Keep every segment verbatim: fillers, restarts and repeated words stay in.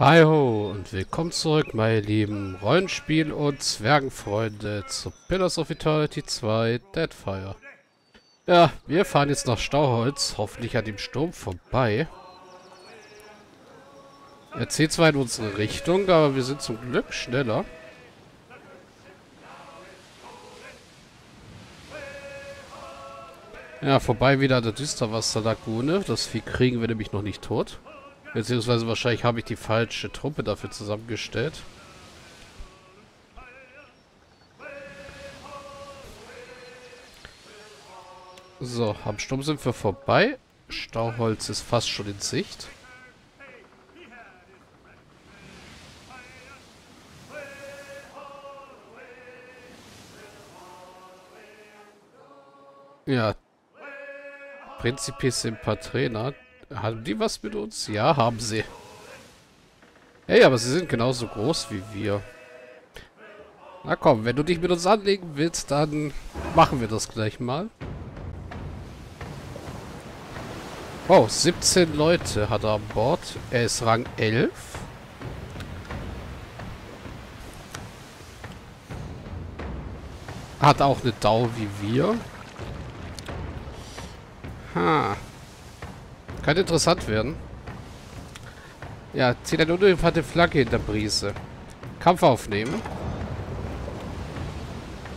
Hi ho und willkommen zurück, meine lieben Rollenspiel- und Zwergenfreunde zu Pillars of Eternity zwei Deadfire. Ja, wir fahren jetzt nach Stauholz, hoffentlich an dem Sturm vorbei. Er zieht zwar in unsere Richtung, aber wir sind zum Glück schneller. Ja, vorbei wieder an der Düsterwasserlagune. Das Vieh kriegen wir nämlich noch nicht tot. Beziehungsweise wahrscheinlich habe ich die falsche Truppe dafür zusammengestellt. So, am Sturm sind wir vorbei. Stauholz ist fast schon in Sicht. Ja. Prinzipiell sind ein paar Trainer. Haben die was mit uns? Ja, haben sie. Hey, aber sie sind genauso groß wie wir. Na komm, wenn du dich mit uns anlegen willst, dann machen wir das gleich mal. Wow, siebzehn Leute hat er an Bord. Er ist Rang elf. Hat auch eine Dau wie wir. Ha. Könnte interessant werden. Ja, zieht eine unbekannte Flagge in der Brise. Kampf aufnehmen.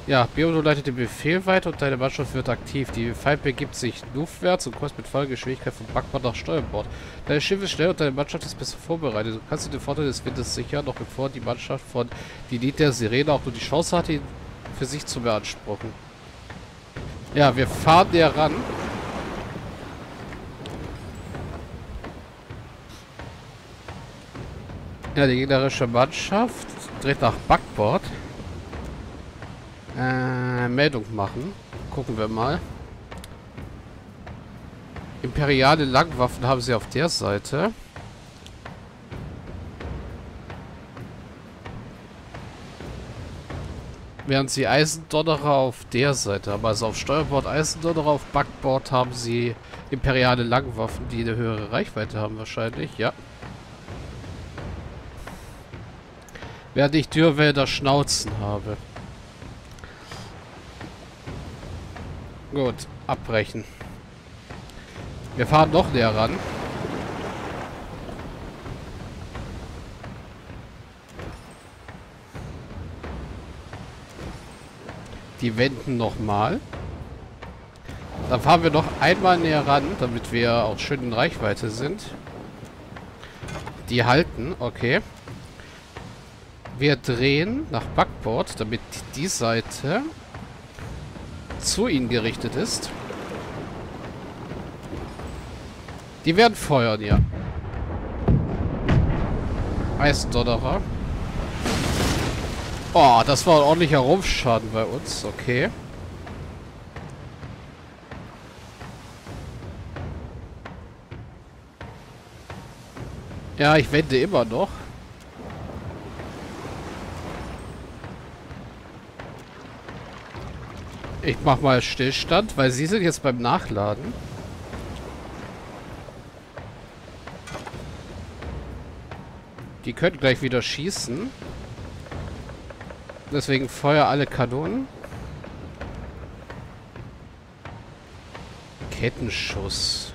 Ja, Biodo leitet den Befehl weiter und deine Mannschaft wird aktiv. Die Feind begibt sich luftwärts und kostet mit Fallgeschwindigkeit von Backbord nach Steuerbord. Dein Schiff ist schnell und deine Mannschaft ist besser vorbereitet. Du kannst dir den Vorteil des Windes sichern, noch bevor die Mannschaft von Delita Sirena auch nur die Chance hatte, ihn für sich zu beanspruchen. Ja, wir fahren näher ran. Ja, die gegnerische Mannschaft dreht nach Backbord. Äh, Meldung machen. Gucken wir mal. Imperiale Langwaffen haben sie auf der Seite. Während sie Heißdodderer auf der Seite haben. Also auf Steuerbord Heißdodderer, auf Backbord haben sie imperiale Langwaffen, die eine höhere Reichweite haben wahrscheinlich. Ja. Während ich Dyrwälder Schnauzen habe. Gut, abbrechen. Wir fahren noch näher ran. Die wenden nochmal. Dann fahren wir noch einmal näher ran, damit wir auch schön in Reichweite sind. Die halten, okay. Wir drehen nach Backbord, damit die Seite zu ihnen gerichtet ist. Die werden feuern, ja. Heißdodderer. Oh, das war ein ordentlicher Rumpfschaden bei uns. Okay. Ja, ich wende immer noch. Ich mach mal Stillstand, weil sie sind jetzt beim Nachladen. Die können gleich wieder schießen. Deswegen feuer alle Kanonen. Kettenschuss.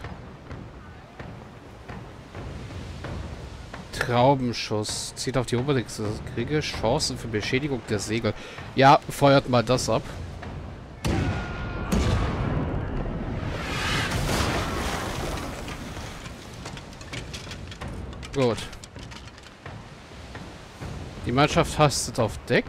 Traubenschuss. Zieht auf die Oberlichse. Kriege Chancen für Beschädigung der Segel. Ja, feuert mal das ab. Gut. Die Mannschaft hastet auf Deck.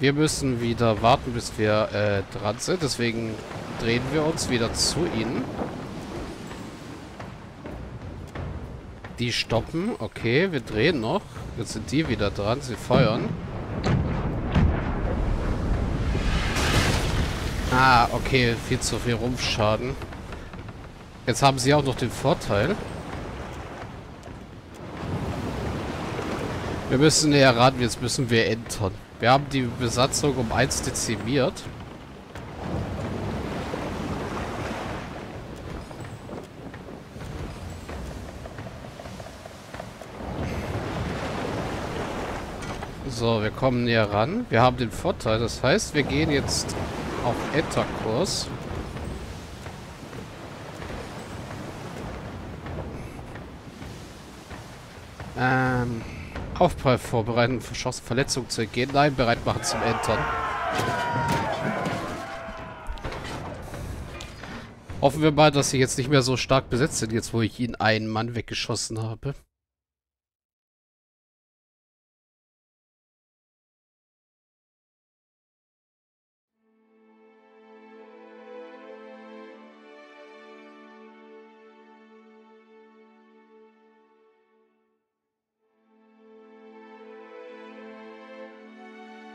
Wir müssen wieder warten, bis wir äh, dran sind. Deswegen drehen wir uns wieder zu ihnen. Die stoppen. Okay, wir drehen noch. Jetzt sind die wieder dran. Sie feuern. Ah, okay. Viel zu viel Rumpfschaden. Jetzt haben sie auch noch den Vorteil. Wir müssen näher ran, jetzt müssen wir entern. Wir haben die Besatzung um eins dezimiert. So, wir kommen näher ran. Wir haben den Vorteil. Das heißt, wir gehen jetzt auf Ether-Kurs. Ähm, Aufprall vorbereiten, verschossen, Verletzung zu entgehen. Nein, bereit machen zum Entern. Hoffen wir mal, dass sie jetzt nicht mehr so stark besetzt sind, jetzt wo ich ihnen einen Mann weggeschossen habe.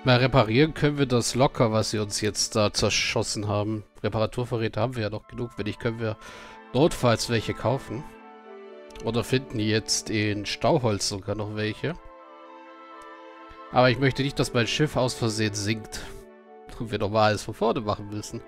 Mal reparieren können wir das locker, was sie uns jetzt da zerschossen haben. Reparaturvorräte haben wir ja noch genug. Wenn nicht, können wir notfalls welche kaufen. Oder finden jetzt in Stauholz sogar noch welche. Aber ich möchte nicht, dass mein Schiff aus Versehen sinkt. Und wir nochmal alles von vorne machen müssen.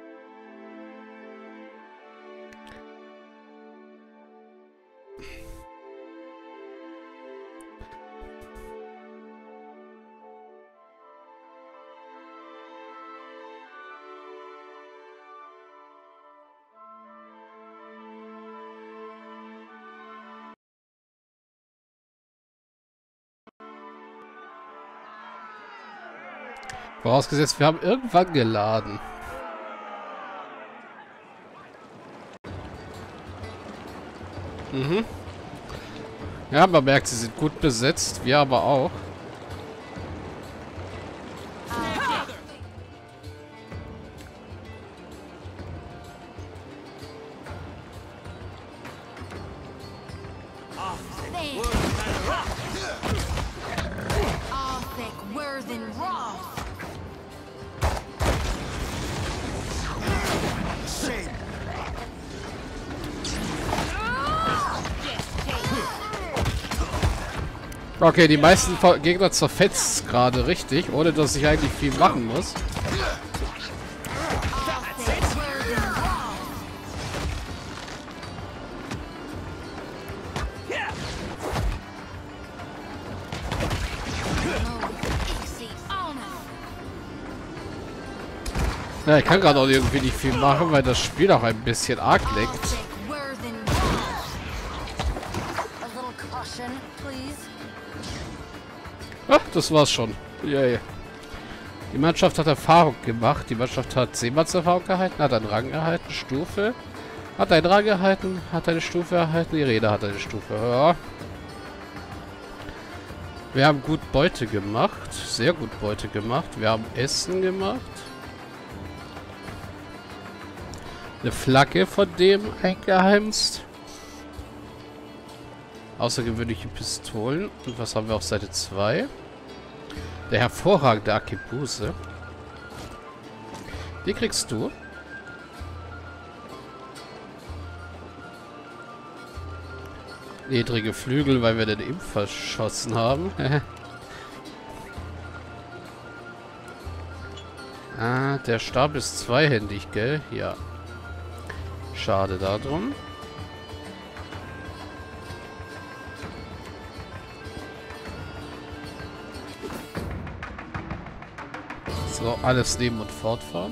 Vorausgesetzt, wir haben irgendwann geladen. Mhm. Ja, man merkt, sie sind gut besetzt. Wir aber auch. Okay, die meisten Gegner zerfetzt es gerade richtig, ohne dass ich eigentlich viel machen muss. Ja, ich kann gerade auch irgendwie nicht viel machen, weil das Spiel auch ein bisschen arg lenkt. Ach, das war's schon. Yay. Die Mannschaft hat Erfahrung gemacht. Die Mannschaft hat Seemanns Erfahrung erhalten, hat einen Rang erhalten, Stufe. Hat einen Rang erhalten, hat eine Stufe erhalten. Die Rede hat eine Stufe. Ja. Wir haben gut Beute gemacht. Sehr gut Beute gemacht. Wir haben Essen gemacht. Eine Flagge von dem eingeheimst. Außergewöhnliche Pistolen. Und was haben wir auf Seite zwei? Der hervorragende Akipuse. Die kriegst du. Niedrige Flügel, weil wir den Imp verschossen haben. Ah, der Stab ist zweihändig, gell? Ja. Schade darum. So, alles nehmen und fortfahren.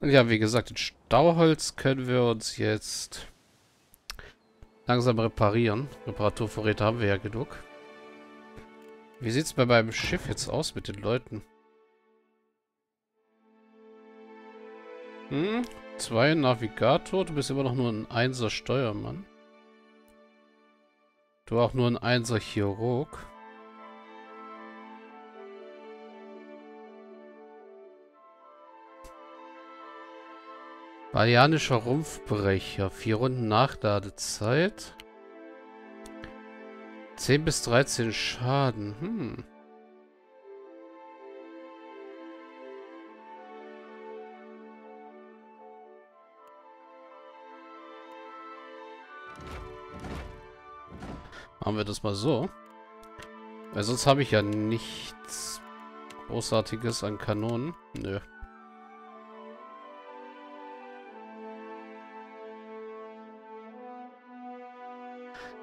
Und ja, wie gesagt, in Stauholz können wir uns jetzt langsam reparieren. Reparaturvorräte haben wir ja genug. Wie sieht es bei meinem Schiff jetzt aus mit den Leuten? Hm? Zwei Navigator, du bist immer noch nur ein Einser Steuermann. Du auch nur ein Einser Chirurg. Bajanischer Rumpfbrecher, vier Runden Nachladezeit. zehn bis dreizehn Schaden. Hm. Machen wir das mal so. Weil sonst habe ich ja nichts Großartiges an Kanonen. Nö.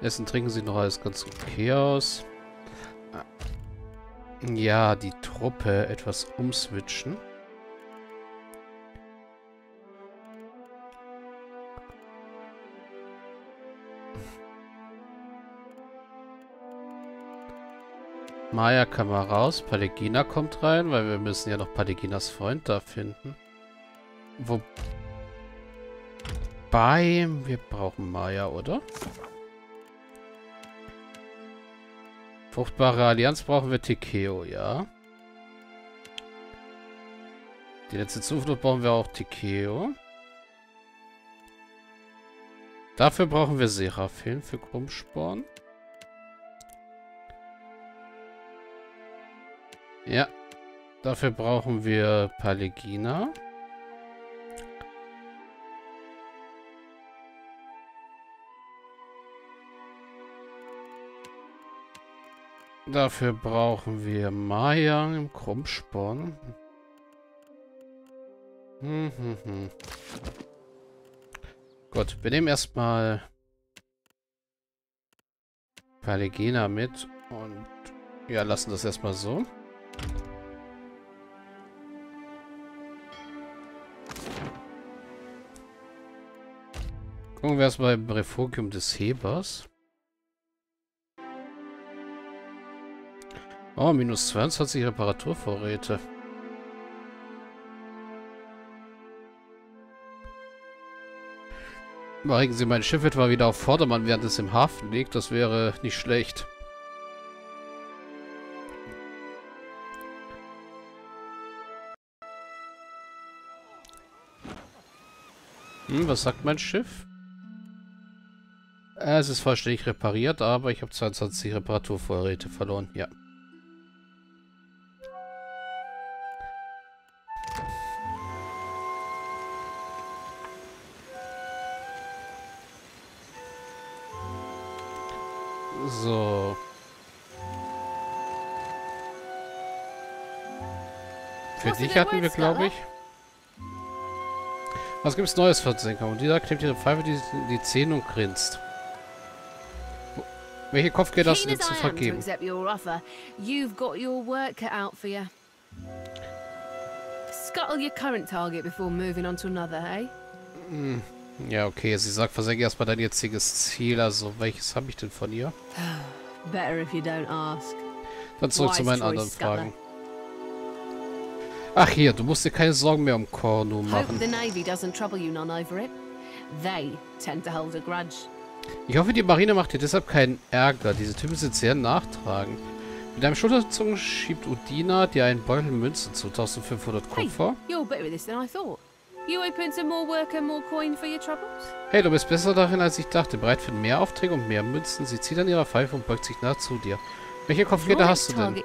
Essen, trinken sieht noch alles ganz okay aus. Ja, die Truppe etwas umswitchen. Maya kann mal raus, Palegina kommt rein, weil wir müssen ja noch Paleginas Freund da finden. Wobei, wir brauchen Maya, oder? Fruchtbare Allianz brauchen wir Tikeo, ja. Die letzte Zuflucht brauchen wir auch Tikeo. Dafür brauchen wir Seraphim für Krummsporn. Ja, dafür brauchen wir Palegina. Dafür brauchen wir Maya im Krummsporn. Hm, hm, hm. Gut, wir nehmen erstmal Palegina mit und ja, lassen das erstmal so. Gucken wir erstmal im Refugium des Hebers. Oh, minus zweiundzwanzig Reparaturvorräte. Überregen Sie mein Schiff etwa wieder auf Vordermann, während es im Hafen liegt. Das wäre nicht schlecht. Hm, was sagt mein Schiff? Es ist vollständig repariert, aber ich habe zweiundzwanzig Reparaturvorräte verloren. Ja. So. Für dich hatten wir, glaube ich. Was gibt's Neues für Senker? Und dieser klemmt ihre Pfeife die, die Zähne und grinst. Welche Kopfgeld hast du denn zu vergeben? Hm. Ja, okay. Sie sagt, versenke erstmal dein jetziges Ziel. Also, welches habe ich denn von ihr? Dann zurück zu meinen anderen Fragen. Ach hier, du musst dir keine Sorgen mehr um Kuanu machen. Ich hoffe, die Marine macht dir deshalb keinen Ärger. Diese Typen sind sehr nachtragend. Mit einem Schulterzucken schiebt Udina dir einen Beutel Münzen zu, eintausendfünfhundert Kupfer. Hey, du bist besser darin, als ich dachte. Bereit für mehr Aufträge und mehr Münzen. Sie zieht an ihrer Pfeife und beugt sich nah zu dir. Welche Kopfgelder hast du denn?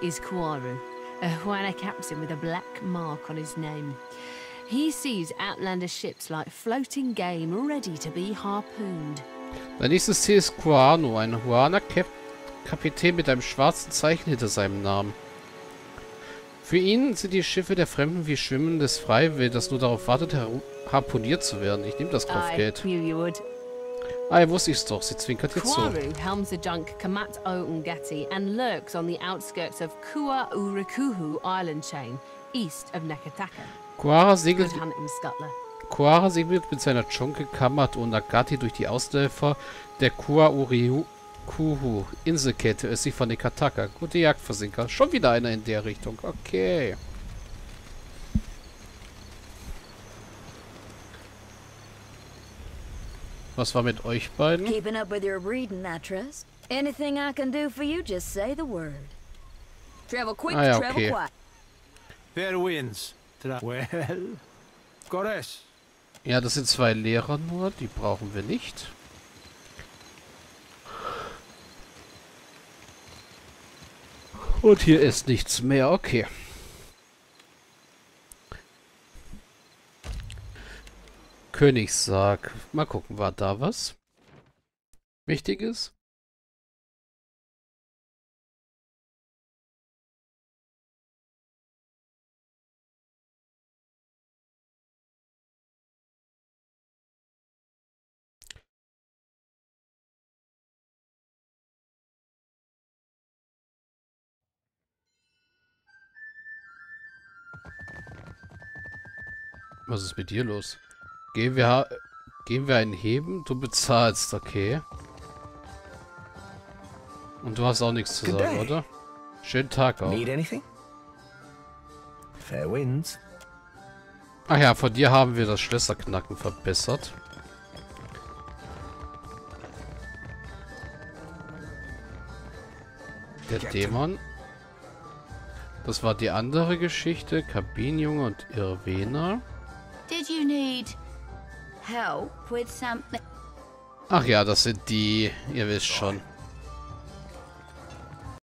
A Juana captain with a black mark on his name. He sees outlander ships like floating game ready to be harpooned. Dein nächstes Ziel ist Kuanu, ein Juana-Kapitän mit einem schwarzen Zeichen hinter seinem Namen. Für ihn sind die Schiffe der Fremden wie schwimmendes Freiwild, das nur darauf wartet, harponiert zu werden. Ich nehme das Kopfgeld. Ah, ja, wusste ich's doch. Sie zwinkert jetzt so. Kua segelt, Kua segelt mit seiner Jonke Kamat und Agati durch die Ausläufer der Kua-Uri-Kuhu Inselkette, östlich von Nekataka. Gute Jagd, Versinker. Schon wieder einer in der Richtung. Okay. Was war mit euch beiden? Keeping up with your breeding, I trust. Anything I can do for you, just say the word. Travel quick, ah, ja, travel okay. quiet. Fair winds. Well, got us. Ja, das sind zwei Lehrer nur, die brauchen wir nicht. Und hier ist nichts mehr, okay. Königssarg. Mal gucken, war da was Wichtiges? Was ist mit dir los? Gehen wir, gehen wir einen heben? Du bezahlst, okay. Und du hast auch nichts zu sagen, oder? Schönen Tag auch. Ach ja, von dir haben wir das Schlösserknacken verbessert. Der Dämon. Das war die andere Geschichte. Kabinenjunge und Irwena. Ach ja, das sind die. Ihr wisst schon.